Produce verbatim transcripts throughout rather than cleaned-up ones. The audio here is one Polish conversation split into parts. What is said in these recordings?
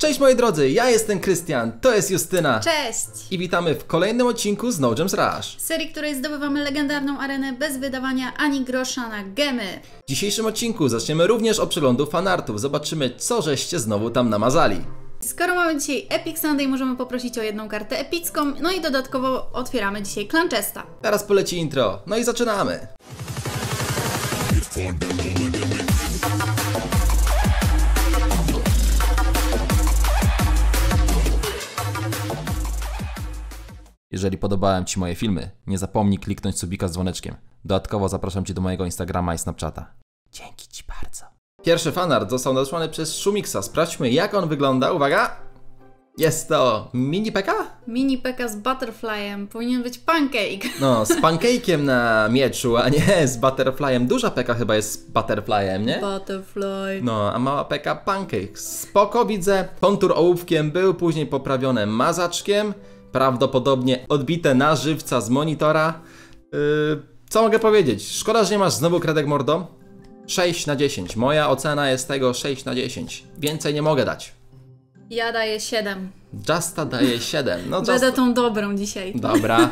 Cześć moi drodzy, ja jestem Krystian, to jest Justyna. Cześć! I witamy w kolejnym odcinku z NO Gem's RUSH. Serii, której zdobywamy legendarną arenę bez wydawania ani grosza na gemy. W dzisiejszym odcinku zaczniemy również od przeglądu fanartów. Zobaczymy, co żeście znowu tam namazali. Skoro mamy dzisiaj Epic Sunday, możemy poprosić o jedną kartę epicką. No i dodatkowo otwieramy dzisiaj Clanchesta. Teraz poleci intro, no i zaczynamy. Jeżeli podobałem Ci moje filmy, nie zapomnij kliknąć subika z dzwoneczkiem. Dodatkowo zapraszam Cię do mojego Instagrama i Snapchata. Dzięki Ci bardzo. Pierwszy fanart został nadesłany przez Shumixa. Sprawdźmy, jak on wygląda. Uwaga! Jest to mini P K? Mini P K z Butterflyem. Powinien być Pancake. No, z Pancake'iem na mieczu, a nie z Butterflyem. Duża P K chyba jest z Butterflyem, nie? Butterfly. No, a mała P K Pancake. Spoko, widzę. Kontur ołówkiem był, później poprawione mazaczkiem. Prawdopodobnie odbite na żywca z monitora. Yy, co mogę powiedzieć? Szkoda, że nie masz znowu kredek mordo. sześć na dziesięć. Moja ocena jest tego sześć na dziesięć. Więcej nie mogę dać. Ja daję siedem. Justa daje siedem. No, Justa. Będę tą dobrą dzisiaj. Dobra.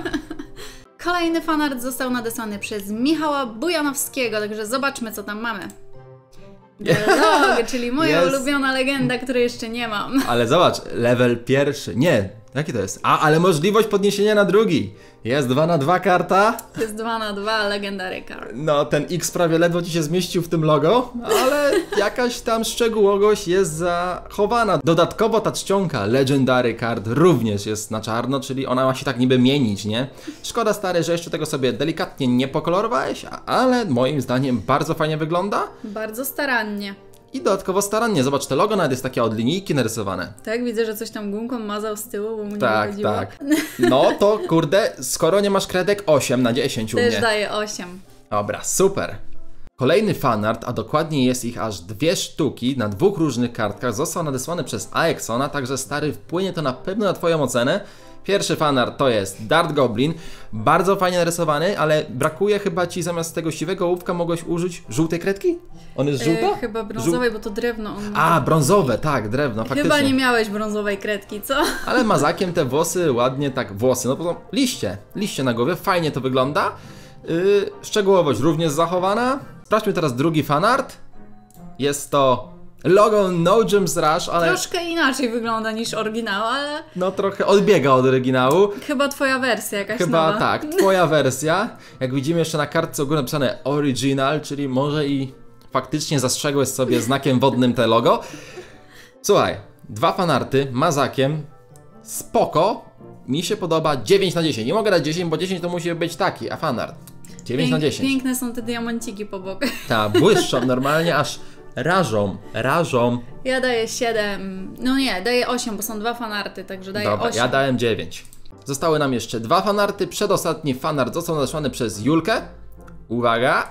Kolejny fanart został nadesłany przez Michała Bujanowskiego, także zobaczmy, co tam mamy. The Log, czyli moja yes. ulubiona legenda, której jeszcze nie mam. Ale zobacz, level pierwszy. Nie. Jaki to jest? A, ale możliwość podniesienia na drugi. Jest dwa na dwa karta. Jest dwa na dwa, legendary card. No, ten X prawie ledwo Ci się zmieścił w tym logo, ale jakaś tam szczegółowość jest zachowana. Dodatkowo ta czcionka legendary card również jest na czarno, czyli ona ma się tak niby mienić, nie? Szkoda stary, że jeszcze tego sobie delikatnie nie pokolorowałeś, ale moim zdaniem bardzo fajnie wygląda. Bardzo starannie. I dodatkowo starannie, zobacz, te logo nawet jest takie od linijki narysowane. Tak, widzę, że coś tam gumką mazał z tyłu, bo mu nie tak, wychodziło. Tak, tak. No to kurde, skoro nie masz kredek, osiem na dziesięć u mnie. Też daję osiem. Dobra, super. Kolejny fanart, a dokładnie jest ich aż dwie sztuki na dwóch różnych kartkach, został nadesłany przez Aexona, także stary, wpłynie to na pewno na Twoją ocenę. Pierwszy fanart to jest Dart Goblin, bardzo fajnie narysowany, ale brakuje chyba Ci zamiast tego siwego ołówka mogłeś użyć żółtej kredki? On jest żółta? E, chyba brązowej, Żół... bo to drewno. On A, brązowe, tak, drewno, faktycznie. Chyba nie miałeś brązowej kredki, co? Ale mazakiem te włosy ładnie, tak, włosy, no po prostu liście, liście na głowie, fajnie to wygląda. Yy, szczegółowość również zachowana. Sprawdźmy teraz drugi fanart. Jest to... logo NO Gem's RUSH, ale... troszkę inaczej wygląda niż oryginał, ale... no trochę odbiega od oryginału. Chyba twoja wersja jakaś Chyba nowa. tak, twoja wersja. Jak widzimy jeszcze na kartce u góry napisane original, czyli może i faktycznie zastrzegłeś sobie znakiem wodnym te logo. Słuchaj, dwa fanarty, mazakiem, spoko. Mi się podoba dziewięć na dziesięć. Nie mogę dać dziesięć, bo dziesięć to musi być taki, a fanart dziewięć na dziesięć. Piękne są te diamenciki po bokach. Tak, błyszczą normalnie aż... Rażą, rażą. Ja daję siedem, no nie, daję osiem, bo są dwa fanarty, także daję Dobra, osiem. Ja dałem dziewięć. Zostały nam jeszcze dwa fanarty. Przedostatni fanart został nadesłany przez Julkę. Uwaga.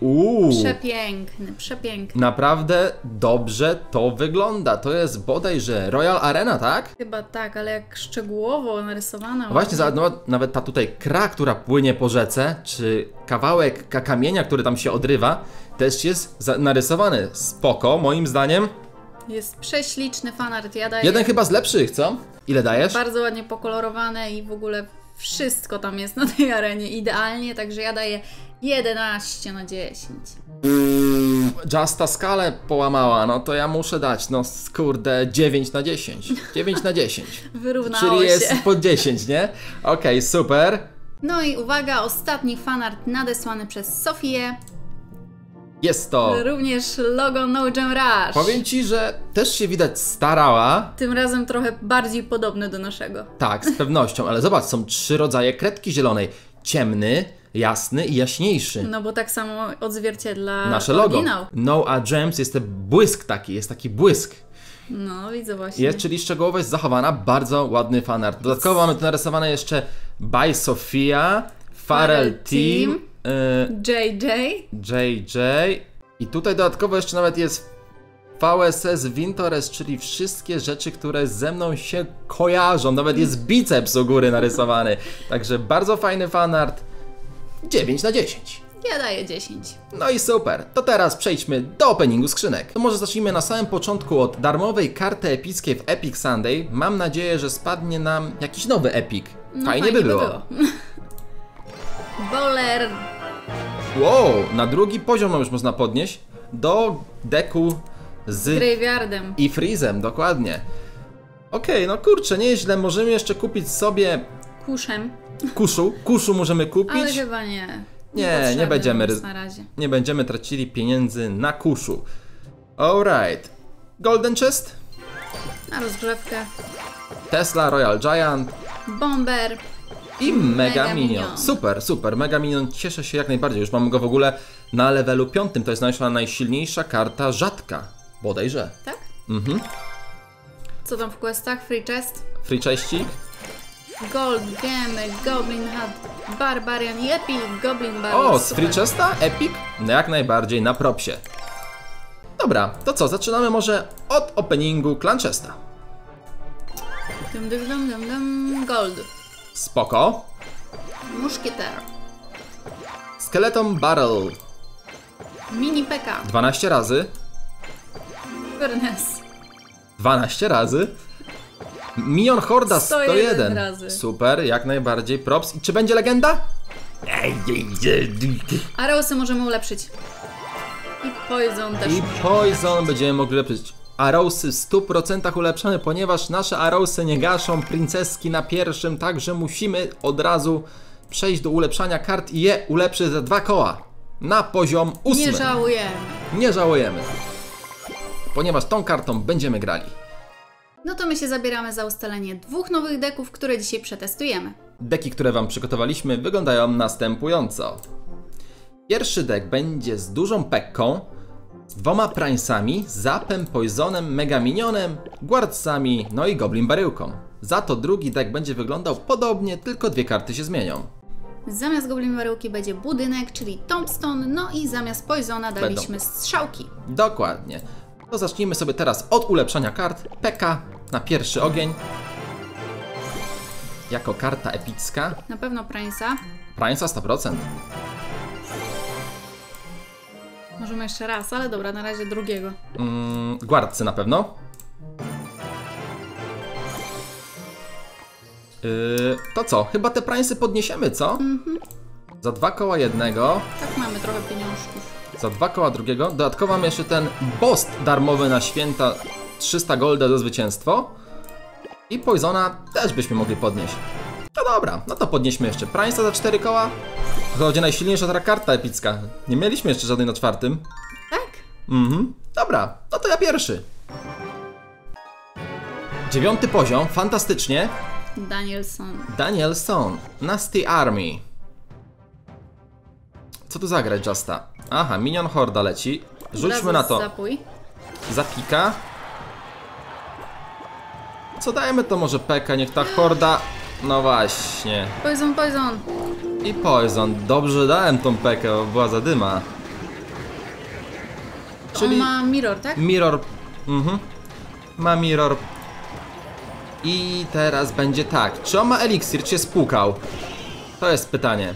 Uuu. Przepiękny, przepiękny. Naprawdę dobrze to wygląda. To jest bodajże Royal Arena, tak? Chyba tak, ale jak szczegółowo narysowana. No właśnie, za, no, nawet ta tutaj kra, która płynie po rzece, czy kawałek kamienia, który tam się odrywa, też jest za, narysowany. Spoko, moim zdaniem. Jest prześliczny fanart, ja daję... jeden chyba z lepszych, co? Ile dajesz? Bardzo ładnie pokolorowane i w ogóle wszystko tam jest na tej arenie idealnie, także ja daję... jedenaście na dziesięć. Justa skalę połamała, no to ja muszę dać, no kurde, dziewięć na dziesięć. dziewięć na dziesięć. Wyrównało się. Czyli jest po dziesięć, nie? Okej, okay, super. No i uwaga, ostatni fanart nadesłany przez Sofię. Jest to również logo NO Gem RUSH. Powiem Ci, że też się widać starała. Tym razem trochę bardziej podobne do naszego. Tak, z pewnością, ale zobacz, są trzy rodzaje kredki zielonej. Ciemny, jasny i jaśniejszy. No bo tak samo odzwierciedla nasze logo. No a Gems jest ten błysk taki, jest taki błysk. No widzę właśnie. Jest, czyli szczegółowość zachowana, bardzo ładny fanart. Dodatkowo mamy tu narysowane jeszcze by Sophia, Farel Team, J J. J J. I tutaj dodatkowo jeszcze nawet jest V S S Vintores, czyli wszystkie rzeczy, które ze mną się kojarzą. Nawet jest biceps u góry narysowany. Także bardzo fajny fanart. dziewięć na dziesięć. Ja daję dziesięć. No i super, to teraz przejdźmy do openingu skrzynek. To może zacznijmy na samym początku od darmowej karty epickiej w Epic Sunday. Mam nadzieję, że spadnie nam jakiś nowy epic. No, fajnie, fajnie by było. By było. Bowler. Wow, na drugi poziom już można podnieść. Do deku z Graveyardem i Freezem, dokładnie. Okej, okay, no kurczę, nieźle. Możemy jeszcze kupić sobie... Kuszem. Kuszu, kuszu możemy kupić. Ale chyba nie. Nie, nie będziemy, na razie. nie będziemy tracili pieniędzy na kuszu. Alright. Golden Chest. Na rozgrzewkę. Tesla, Royal Giant. Bomber. I Mega, Mega Minion. Minion. Super, super. Mega Minion. Cieszę się jak najbardziej. Już mam go w ogóle na levelu piątym. To jest nasza najsilniejsza karta rzadka. Bodajże. Tak? Mhm. Co tam w questach? Free chest? Free chestik. Gold, gemy, Goblin Hat, Barbarian i Epic Goblin Barrier. O, z Free Chesta? Epic? No jak najbardziej, na propsie. Dobra, to co, zaczynamy może od openingu Clanchesta. Dum, dum, dum, dum, dum. Gold. Spoko. Muszkieter. Skeleton Barrel. Mini P K. dwanaście razy. Furnace. dwanaście razy. Minion Horda sto jeden razy. Super, jak najbardziej, props. I czy będzie legenda? Aresy możemy ulepszyć. I Poison też. I Poison będziemy mogli ulepszyć. Aresy w stu procentach ulepszamy, ponieważ nasze Aresy nie gaszą princeski na pierwszym, także musimy od razu przejść do ulepszania kart i je ulepszyć za dwa koła. Na poziom ósmy. Nie żałujemy. Nie żałujemy. Ponieważ tą kartą będziemy grali. No to my się zabieramy za ustalenie dwóch nowych deków, które dzisiaj przetestujemy. Deki, które Wam przygotowaliśmy, wyglądają następująco. Pierwszy dek będzie z dużą P E K A, z dwoma Prince'ami, Zapem, Poisonem, Mega Minionem, Guardsami, no i Goblin Baryłką. Za to drugi dek będzie wyglądał podobnie, tylko dwie karty się zmienią. Zamiast Goblin Baryłki będzie budynek, czyli Tombstone, no i zamiast Poisona daliśmy Będą. strzałki. Dokładnie. To zacznijmy sobie teraz od ulepszania kart. P K na pierwszy ogień. Jako karta epicka. Na pewno Prince'a. Prince'a sto procent. Możemy jeszcze raz, ale dobra, na razie drugiego. Mm, Guardsy na pewno. Yy, to co? Chyba te Prince'y podniesiemy, co? Mhm. Za dwa koła jednego. Tak, mamy trochę pieniążków. Za dwa koła drugiego. Dodatkowo mam jeszcze ten boss darmowy na święta, trzysta golda za zwycięstwo. I Poisona też byśmy mogli podnieść. No dobra, no to podnieśmy jeszcze Prince'a za cztery koła. To będzie najsilniejsza ta karta epicka. Nie mieliśmy jeszcze żadnej na czwartym. Tak? Mhm. Dobra, no to ja pierwszy. Dziewiąty poziom, fantastycznie. Danielson. Danielson. Nasty Army. Co tu zagrać, Justa? Aha, Minion Horda leci. Rzućmy na to. Zapój. Zapika. Co dajemy to może P K, niech ta Horda... No właśnie. Poison, Poison. I Poison. Dobrze dałem tą P K, bo była zadyma. Czyli... On ma Mirror, tak? Mirror. Mhm. Ma Mirror. I teraz będzie tak. Czy on ma eliksir, czy się spłukał? To jest pytanie.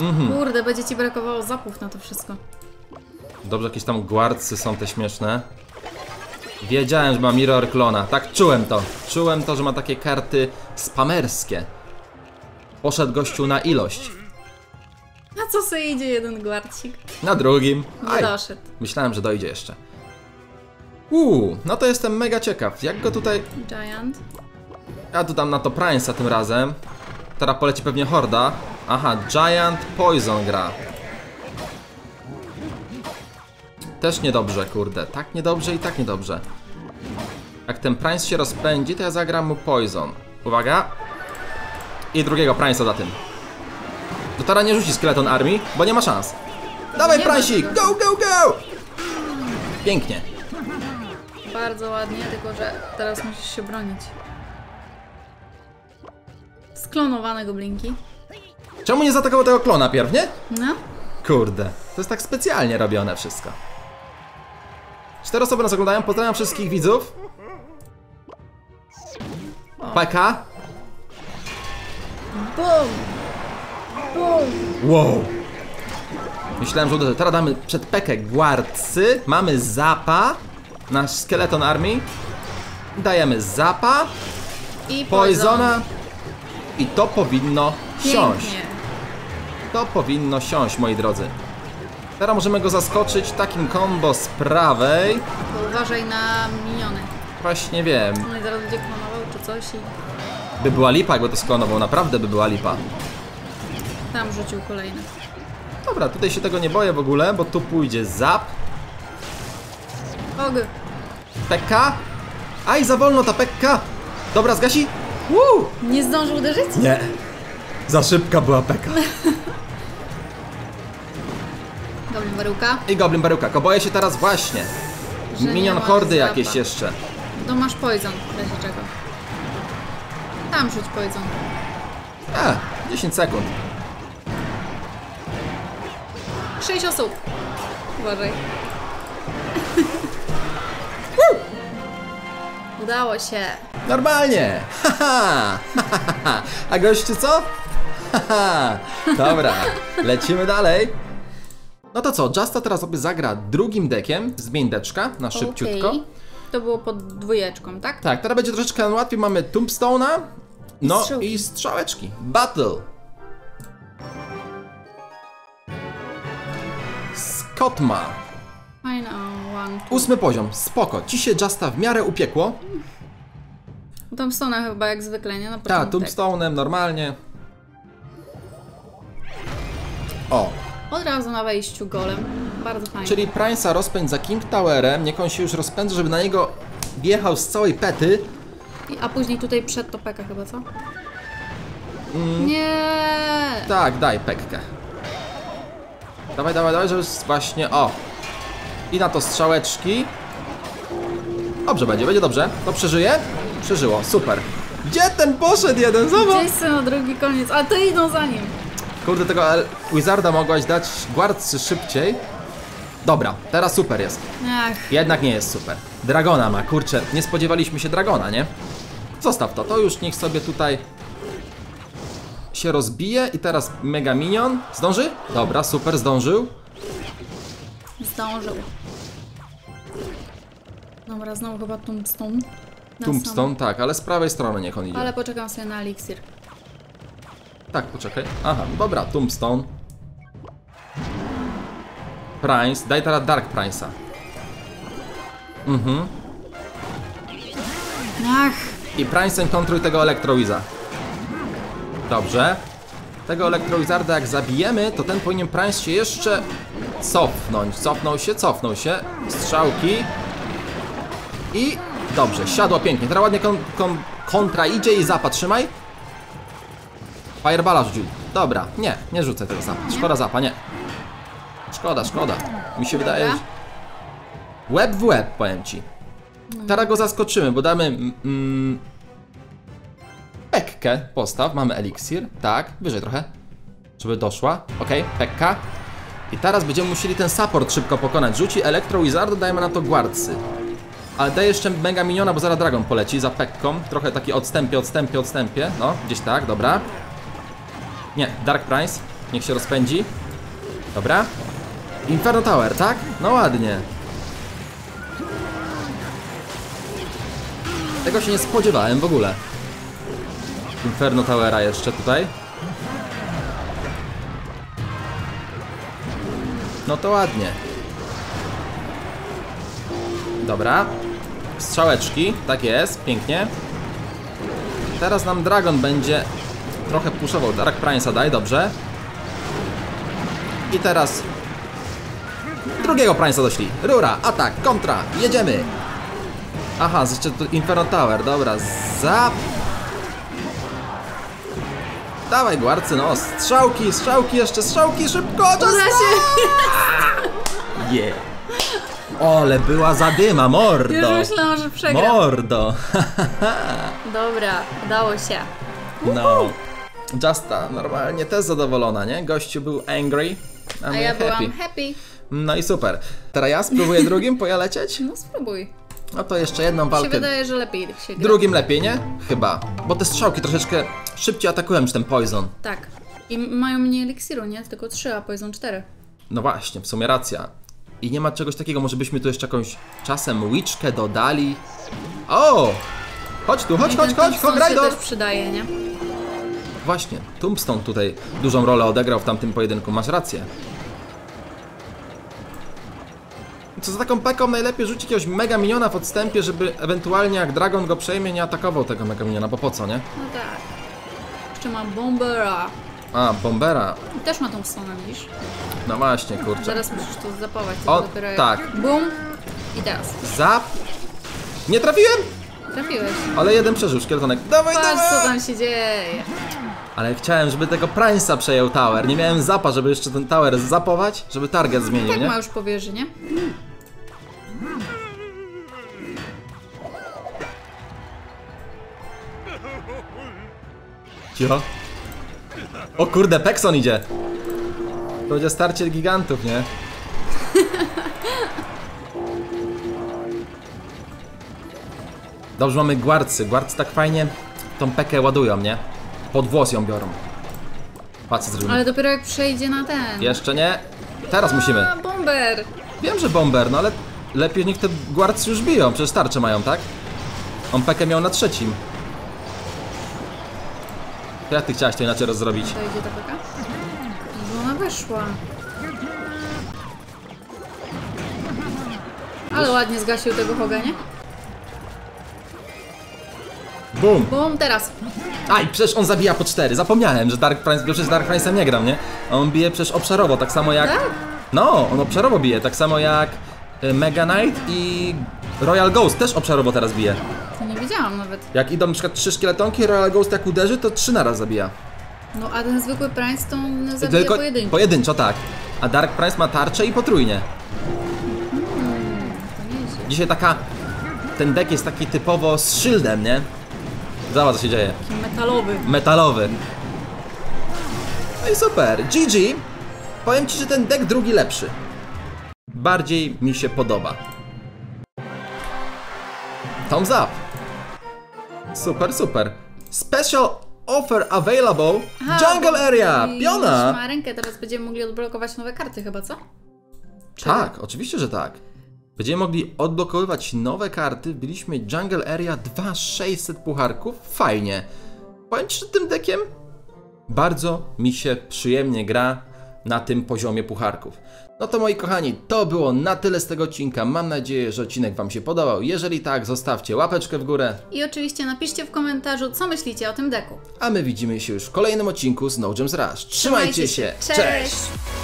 Mm-hmm. Kurde, będzie ci brakowało zapów na to wszystko. Dobrze, jakieś tam Guardsy są te śmieszne. Wiedziałem, że ma Mirror Klona. Tak, czułem to. Czułem to, że ma takie karty spamerskie. Poszedł gościu na ilość. Na co sobie idzie jeden Guardcik? Na drugim. Aj, nie doszedł. Myślałem, że dojdzie jeszcze. Uuu, no to jestem mega ciekaw. Jak go tutaj... Giant. Ja tu dam na to Prince'a tym razem. Teraz poleci pewnie Horda. Aha, Giant Poison gra. Też niedobrze, kurde. Tak niedobrze i tak niedobrze. Jak ten Prince się rozpędzi, to ja zagram mu Poison. Uwaga. I drugiego Prince'a za tym. Do teraz nie rzuci Skeleton Army, bo nie ma szans. Dawaj, Prince'ik! Go, go, go! Pięknie. Bardzo ładnie, tylko że teraz musisz się bronić. Sklonowane goblinki. Czemu nie zaatakował tego klona pierw, nie? No. Kurde, to jest tak specjalnie robione wszystko. Cztery osoby nas oglądają, pozdrawiam wszystkich widzów. P K. Boom. Boom. Wow. Myślałem, że uderzę. Teraz damy przed P E K A Guardsy. Mamy Zapa. Nasz Skeleton Army. Dajemy Zapa. I Poisona. I to powinno siąść. To powinno siąść, moi drodzy. Teraz możemy go zaskoczyć takim combo z prawej. To uważaj na miniony. Właśnie wiem. On zaraz będzie klonował czy coś i... By była lipa, jakby to sklonował. Naprawdę by była lipa. Tam rzucił kolejny. Dobra, tutaj się tego nie boję w ogóle, bo tu pójdzie Zap. Og. P E K A. Aj, za wolno ta P E K A. Dobra, zgasi. Woo! Nie zdążył uderzyć? Nie. Za szybka była P E K A. Goblin baryłka. I Goblin baryłka. Ko boję się teraz właśnie. Że Minion Hordy jakieś jeszcze. No masz Poison, w razie czego. Tam rzuć Poison. E, dziesięć sekund. sześć osób. Uważaj. Woo! Udało się. Normalnie. Ha, ha. Ha, ha, ha. A gościu co? Ha, ha. Dobra, lecimy dalej. No to co, Justa teraz sobie zagra drugim dekiem z mindeczka na szybciutko. Okay. To było pod dwójeczką, tak? Tak, teraz będzie troszeczkę łatwiej. Mamy Tombstone'a, no strzałki. I strzałeczki. Battle. Skotma. I know, one, two. Ósmy poziom, spoko. Ci się Justa w miarę upiekło. Tombstone'a chyba jak zwykle, nie? Tak, Tombstone'em normalnie. O. Od razu na wejściu golem. Bardzo fajnie. Czyli Prince'a rozpędź za King Towerem. Niech on się już rozpędza, żeby na niego wjechał z całej pety. I, a później tutaj przed to P E K A chyba, co? Mm. Nie. Tak, daj P E K A. Dawaj, dawaj, dawaj, żeby właśnie... O! I na to strzałeczki. Dobrze będzie, będzie dobrze. To przeżyje? Przeżyło, super. Gdzie ten poszedł jeden? Zobacz! Gdzieś na drugi koniec, a ty idą za nim. Kurde, tego Wizarda mogłaś dać Guardsy szybciej. Dobra, teraz super jest. Ach. Jednak nie jest super. Dragona ma, kurczę, nie spodziewaliśmy się Dragona, nie? Zostaw to, to już niech sobie tutaj się rozbije. I teraz Mega Minion. Zdąży? Dobra, super, zdążył. Zdążył. Dobra, znowu chyba Tombstone. Tombstone, tak, ale z prawej strony niech on idzie. Ale poczekam sobie na eliksir. Tak, poczekaj. Aha, dobra, Tombstone. Prince, daj teraz Dark Prince'a. Mhm. Ach. I Prince'em kontruj tego Electro Wizarda. Dobrze. Tego Electro Wizarda jak zabijemy, to ten powinien Prince się jeszcze cofnąć. Cofnął się, cofnął się. Strzałki. I... Dobrze, siadło pięknie. Teraz ładnie kon kon kontra idzie i Zapa trzymaj. Fireballa rzucił. Dobra, nie, nie rzucę tego Zapa. Szkoda Zapa, nie. Szkoda, szkoda. Mi się wydaje, że... Łeb w łeb, powiem ci. Teraz go zaskoczymy, bo damy... Mm, P E K A postaw, mamy eliksir. Tak, wyżej trochę. Żeby doszła. Okej, okay, P E K A. I teraz będziemy musieli ten support szybko pokonać. Rzuci Electro Wizard, dajemy na to Guardsy. Ale daj jeszcze Mega Miniona, bo zaraz Dragon poleci za P E K A. Trochę taki odstępie, odstępie, odstępie. No, gdzieś tak, dobra. Nie, Dark Prince, niech się rozpędzi. Dobra. Inferno Tower, tak? No ładnie. Tego się nie spodziewałem w ogóle. Inferno Towera jeszcze tutaj. No to ładnie. Dobra. Strzałeczki, tak jest, pięknie. Teraz nam Dragon będzie trochę puszował. Dark Prince'a daj, dobrze. I teraz drugiego Prince'a doszli. Rura, atak, kontra, jedziemy. Aha, jeszcze tu Inferno Tower, dobra, zap. Dawaj Guardsy, no, strzałki, strzałki, jeszcze strzałki, szybko, czas! Yeah. Ole, była zadyma, mordo! Już myślałam, że przegram. Mordo! Dobra, udało się. No. Justa normalnie też zadowolona, nie? Gościu był angry, a, a ja happy. Byłam happy. No i super. Teraz ja spróbuję drugim pojalecieć? No spróbuj. No to jeszcze jedną walkę. Mi się wydaje, że lepiej się gra. Drugim lepiej, nie? Chyba. Bo te strzałki troszeczkę szybciej atakują niż ten Poison. Tak. I mają mniej eliksiru, nie? Tylko trzy, a Poison cztery. No właśnie, w sumie racja. I nie ma czegoś takiego, może byśmy tu jeszcze jakąś czasem łyczkę dodali. O! Chodź tu, chodź, chodź, chodź, chodź, Rajdo! To też przydaje, nie? Właśnie, Tombstone tutaj dużą rolę odegrał w tamtym pojedynku, masz rację. Co za taką peką najlepiej rzucić jakiegoś mega miniona w odstępie, żeby ewentualnie jak Dragon go przejmie, nie atakował tego mega miniona, bo po co, nie? No tak. Jeszcze mam Bombera. A, Bombera. Też ma tą stronę, widzisz? No właśnie, kurczę. Zaraz musisz tu zapować. O, dopiero tak. Jak... Bum. I teraz. Zap. Nie trafiłem? Trafiłeś. Ale jeden przeżył, szkieletonek. Dawaj, patrz, dawaj! Co tam się dzieje. Ale chciałem, żeby tego Prince'a przejął tower. Nie miałem zapa, żeby jeszcze ten tower zapować, żeby target zmienił, tak nie? Tak ma już powierzy, nie? Cicho. O kurde, Pekson idzie. To będzie starcie gigantów, nie? Dobrze, mamy Guardsy. Guardsy tak fajnie tą P E K A ładują, nie? Pod włos ją biorą. Patrz, zrobimy. Ale dopiero jak przejdzie na ten. Jeszcze nie. Teraz musimy. A, Bomber. Wiem, że Bomber, no ale lepiej niech te Guardsy już biją. Przecież tarcze mają, tak? On P E K A miał na trzecim. To jak ty chciałaś to inaczej rozrobić? To idzie ta P E K A? Bo ona wyszła. Ale ładnie zgasił tego Hoga, nie? Bum! Bum, teraz! Aj, przecież on zabija po cztery. Zapomniałem, że Dark Prince, bo przecież Dark Prince'em nie gram, nie? A on bije przecież obszarowo, tak samo jak... Tak? No, on obszarowo bije, tak samo jak Mega Knight i Royal Ghost też obszarowo teraz bije. To nie wiedziałam nawet. Jak idą na przykład trzy szkieletonki, Royal Ghost jak uderzy, to trzy naraz zabija. No, a ten zwykły Prince to on zabija tylko pojedynczo. Pojedynczo, tak. A Dark Prince ma tarczę i potrójnie. Hmm, to nieźle. Dzisiaj taka... Ten deck jest taki typowo z shieldem, nie? Zobacz, co się dzieje. Metalowy. Metalowy. No i super. G G. Powiem ci, że ten deck drugi lepszy. Bardziej mi się podoba. Thumbs up. Super, super. Special offer available. Aha, Jungle Area. Piona. Ma rękę, teraz będziemy mogli odblokować nowe karty chyba, co? Czy... Tak, oczywiście, że tak. Będziemy mogli odblokowywać nowe karty. Byliśmy Jungle Area dwa tysiące sześćset pucharków. Fajnie. Powiem ci, że tym deckiem bardzo mi się przyjemnie gra na tym poziomie pucharków. No to moi kochani, to było na tyle z tego odcinka. Mam nadzieję, że odcinek wam się podobał. Jeżeli tak, zostawcie łapeczkę w górę. I oczywiście napiszcie w komentarzu, co myślicie o tym deku. A my widzimy się już w kolejnym odcinku z No Gem's Rush. Trzymajcie, Trzymajcie się. się. Cześć! Cześć.